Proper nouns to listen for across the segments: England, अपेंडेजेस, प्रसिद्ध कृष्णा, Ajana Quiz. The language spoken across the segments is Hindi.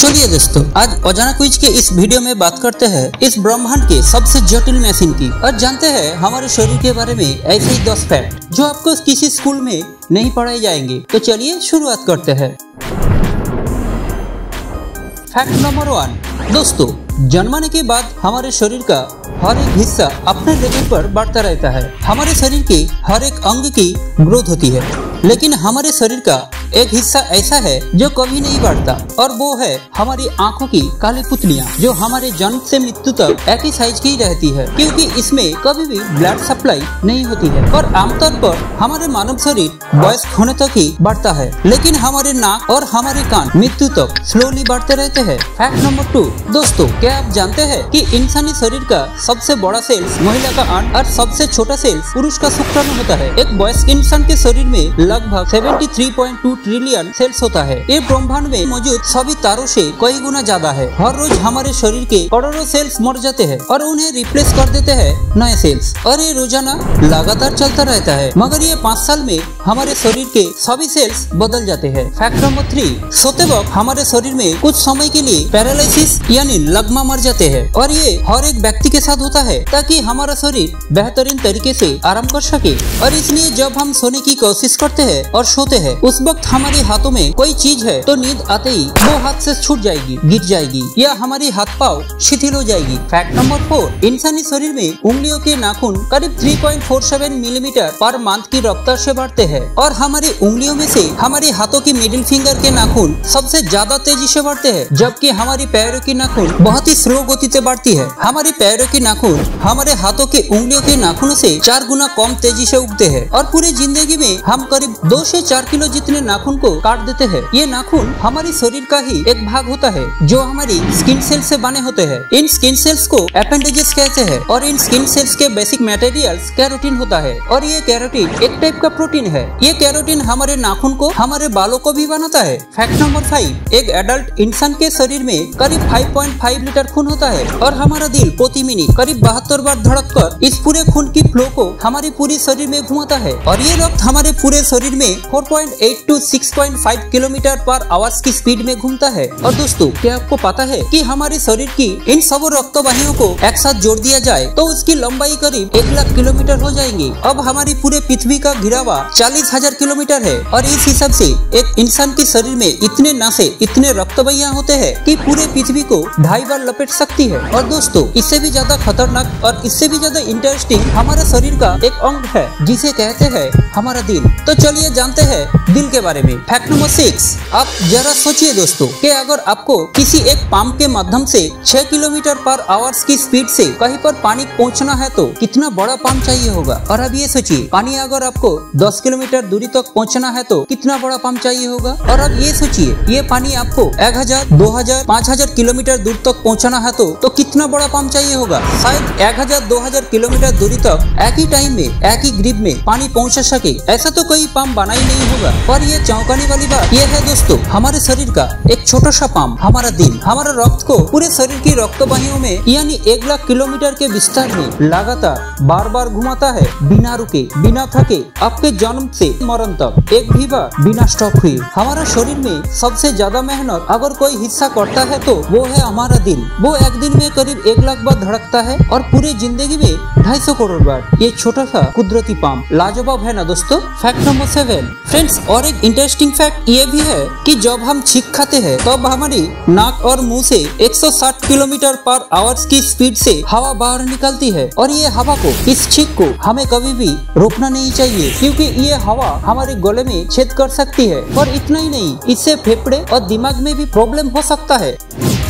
चलिए दोस्तों, आज अजाना क्विज के इस वीडियो में बात करते हैं इस ब्रह्मांड के सबसे जटिल मशीन की और जानते हैं हमारे शरीर के बारे में ऐसे ही 10 फैक्ट जो आपको किसी स्कूल में नहीं पढ़ाए जाएंगे। तो चलिए शुरुआत करते हैं। Fact number 1। दोस्तों, जन्मने के बाद हमारे शरीर का हर एक हिस्सा अपने लेवल पर बढ़ता रहता है। हमारे शरीर के हर एक अंग की ग्रोथ होती है, लेकिन हमारे शरीर का एक हिस्सा ऐसा है जो कभी नहीं बढ़ता और वो है हमारी आंखों की काली पुतलियाँ, जो हमारे जन्म से मृत्यु तक एक ही साइज की रहती है क्योंकि इसमें कभी भी ब्लड सप्लाई नहीं होती है। और आमतौर पर हमारे मानव शरीर वयस्क होने तक ही बढ़ता है, लेकिन हमारे नाक और हमारे कान मृत्यु तक स्लोली बढ़ते रहते हैं। Fact number 2। दोस्तों, क्या आप जानते हैं कि इंसानी शरीर का सबसे बड़ा सेल्स महिला का अंड और सबसे छोटा सेल्स पुरुष का शुक्राणु होता है। एक वयस्क इंसान के शरीर में लगभग 73.2 ट्रिलियन सेल्स होता है। ये ब्रह्मांड में मौजूद सभी तारों से कई गुना ज्यादा है। हर रोज हमारे शरीर के करोड़ों सेल्स मर जाते हैं और उन्हें रिप्लेस कर देते हैं नए सेल्स, और ये रोजाना लगातार चलता रहता है। मगर ये 5 साल में हमारे शरीर के सभी सेल्स बदल जाते हैं। Fact number 3। सोते वक्त हमारे शरीर में कुछ समय के लिए पैरालिसिस यानी लकवा मर जाते हैं, और ये हर एक व्यक्ति के साथ होता है ताकि हमारा शरीर बेहतरीन तरीके से आराम कर सके। और इसलिए जब हम सोने की कोशिश करते हैं और सोते हैं, उस वक्त हमारे हाथों में कोई चीज है तो नींद आते ही वो हाथ से छूट जाएगी, गिर जाएगी या हमारी हाथ पाव शिथिल हो जाएगी। Fact number 4। इंसानी शरीर में उंगलियों के नाखून करीब 3.47 मिलीमीटर पर मंथ की रफ्तार से बढ़ते हैं, और हमारी उंगलियों में से हमारे हाथों की मिडिल फिंगर के नाखून सबसे ज्यादा तेजी से बढ़ते हैं, जबकि हमारी पैरों की नाखून बहुत ही स्लो गति से बढ़ती है। हमारी पैरों की नाखून हमारे हाथों की उंगलियों के नाखूनों से 4 गुना कम तेजी से उगते हैं, और पूरी जिंदगी में हम करीब 2 से 4 किलो जितने नाखून को काट देते हैं। ये नाखून हमारे शरीर का ही एक भाग होता है जो हमारी स्किन सेल से बने होते हैं। इन स्किन सेल्स को अपेंडेजेस कहते हैं, और इन स्किन सेल्स के बेसिक मटेरियल्स कैरोटीन होता है, और ये कैरोटीन एक टाइप का प्रोटीन है। ये कैरोटीन हमारे नाखून को हमारे बालों को भी बनाता है। Fact number 5। एक एडल्ट इंसान के शरीर में करीब 5.5 लीटर खून होता है, और हमारा दिल प्रति मिनट करीब 72 बार धड़क कर इस पूरे खून की फ्लो को हमारे पूरे शरीर में घुमाता है, और ये रक्त हमारे पूरे शरीर में 4.8 to 6.5 किलोमीटर पर आवाज की स्पीड में घूमता है। और दोस्तों, क्या आपको पता है कि हमारे शरीर की इन सब रक्तवाहियों को एक साथ जोड़ दिया जाए तो उसकी लंबाई करीब 1 लाख किलोमीटर हो जाएंगी। अब हमारी पूरे पृथ्वी का घिरावा 40,000 किलोमीटर है, और इस हिसाब से एक इंसान के शरीर में इतने नासे इतने रक्तवाहियां होते हैं कि पूरे पृथ्वी को 2.5 बार लपेट सकती है। और दोस्तों, इससे भी ज्यादा खतरनाक और इससे भी ज्यादा इंटरेस्टिंग हमारे शरीर का एक अंग है जिसे कहते हैं हमारा दिल। तो चलिए जानते हैं दिल के बारे में। Fact number 6। आप जरा सोचिए दोस्तों कि अगर आपको किसी एक पंप के माध्यम से 6 किलोमीटर पर आवर्स की स्पीड से कहीं पर पानी पहुंचना है तो कितना बड़ा पंप चाहिए होगा। और अब ये सोचिए, पानी अगर आपको 10 किलोमीटर दूरी तक पहुंचना है तो कितना बड़ा पंप चाहिए होगा। और अब ये सोचिए, ये पानी आपको 1000, 2000, 5000 किलोमीटर दूर तक पहुँचना है तो कितना बड़ा पंप चाहिए होगा। शायद 1000, 2000 किलोमीटर दूरी तक एक ही टाइम में एक ही ग्रिप में पानी पहुँचा सके, ऐसा तो कोई पंप बना ही नहीं होगा। और ये चौंकाने वाली बात यह है दोस्तों, हमारे शरीर का एक छोटा सा पंप हमारा दिल हमारा रक्त को पूरे शरीर की रक्तवाहियों में यानी 1 लाख किलोमीटर के विस्तार में लगातार बार बार घुमाता है, बिना रुके बिना थके, आपके जन्म से मरण तक एक भी बार बिना स्टॉप हुए। हमारा शरीर में सबसे ज्यादा मेहनत अगर कोई हिस्सा करता है तो वो है हमारा दिल। वो एक दिन में करीब 1 लाख बार धड़कता है, और पूरे जिंदगी में 250 करोड़ बार। ये छोटा सा कुदरती पंप लाजवाब है ना दोस्तों। Fact number 7। फ्रेंड्स, और एक इंटरेस्टिंग फैक्ट ये भी है कि जब हम छींक खाते हैं तब हमारी नाक और मुंह से 160 किलोमीटर पर आवर्स की स्पीड से हवा बाहर निकलती है, और ये हवा को इस छींक को हमें कभी भी रोकना नहीं चाहिए क्योंकि ये हवा हमारे गले में छेद कर सकती है। और इतना ही नहीं, इससे फेफड़े और दिमाग में भी प्रॉब्लम हो सकता है।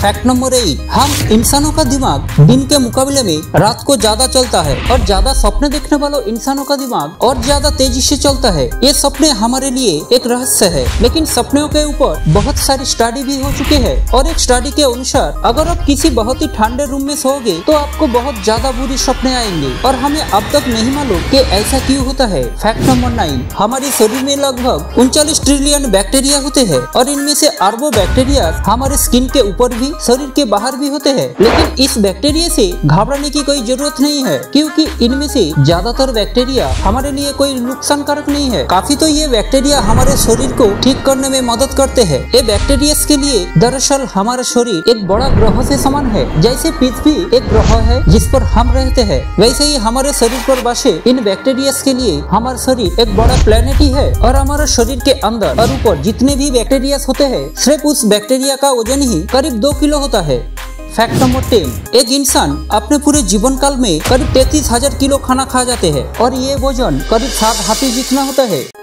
Fact number 8। हम इंसानों का दिमाग दिन के मुकाबले में रात को ज्यादा चलता है, और ज्यादा सपने देखने वालों इंसानों का दिमाग और ज्यादा तेजी से चलता है। ये सपने हमारे लिए एक रहस्य है, लेकिन सपनों के ऊपर बहुत सारी स्टडी भी हो चुकी है। और एक स्टडी के अनुसार अगर आप किसी बहुत ही ठंडे रूम में सोओगे तो आपको बहुत ज्यादा बुरी सपने आएंगे, और हमें अब तक नहीं मालूम कि ऐसा क्यों होता है। Fact number 9। हमारे शरीर में लगभग 39 ट्रिलियन बैक्टीरिया होते हैं, और इनमें से अरबों बैक्टीरिया हमारे स्किन के ऊपर भी बैक्टीरिया शरीर के बाहर भी होते हैं, लेकिन इस बैक्टीरिया से घबराने की कोई जरूरत नहीं है क्योंकि इनमें से ज्यादातर बैक्टीरिया हमारे लिए कोई नुकसानकारक नहीं है। काफी तो ये बैक्टीरिया हमारे शरीर को ठीक करने में मदद करते हैं। ये बैक्टीरिया के लिए दरअसल हमारा शरीर एक बड़ा ग्रह से समान है। जैसे पृथ्वी एक ग्रह है जिस पर हम रहते हैं, वैसे ही हमारे शरीर पर बसे इन बैक्टीरिया के लिए हमारा शरीर एक बड़ा प्लेनेट ही है। और हमारा शरीर के अंदर और ऊपर जितने भी बैक्टीरिया होते हैं, सिर्फ उस बैक्टीरिया का वजन ही करीब 2 किलो होता है। Fact number 10। एक इंसान अपने पूरे जीवन काल में करीब 33,000 किलो खाना खा जाते हैं और ये वजन करीब 7 हाथी जितना होता है।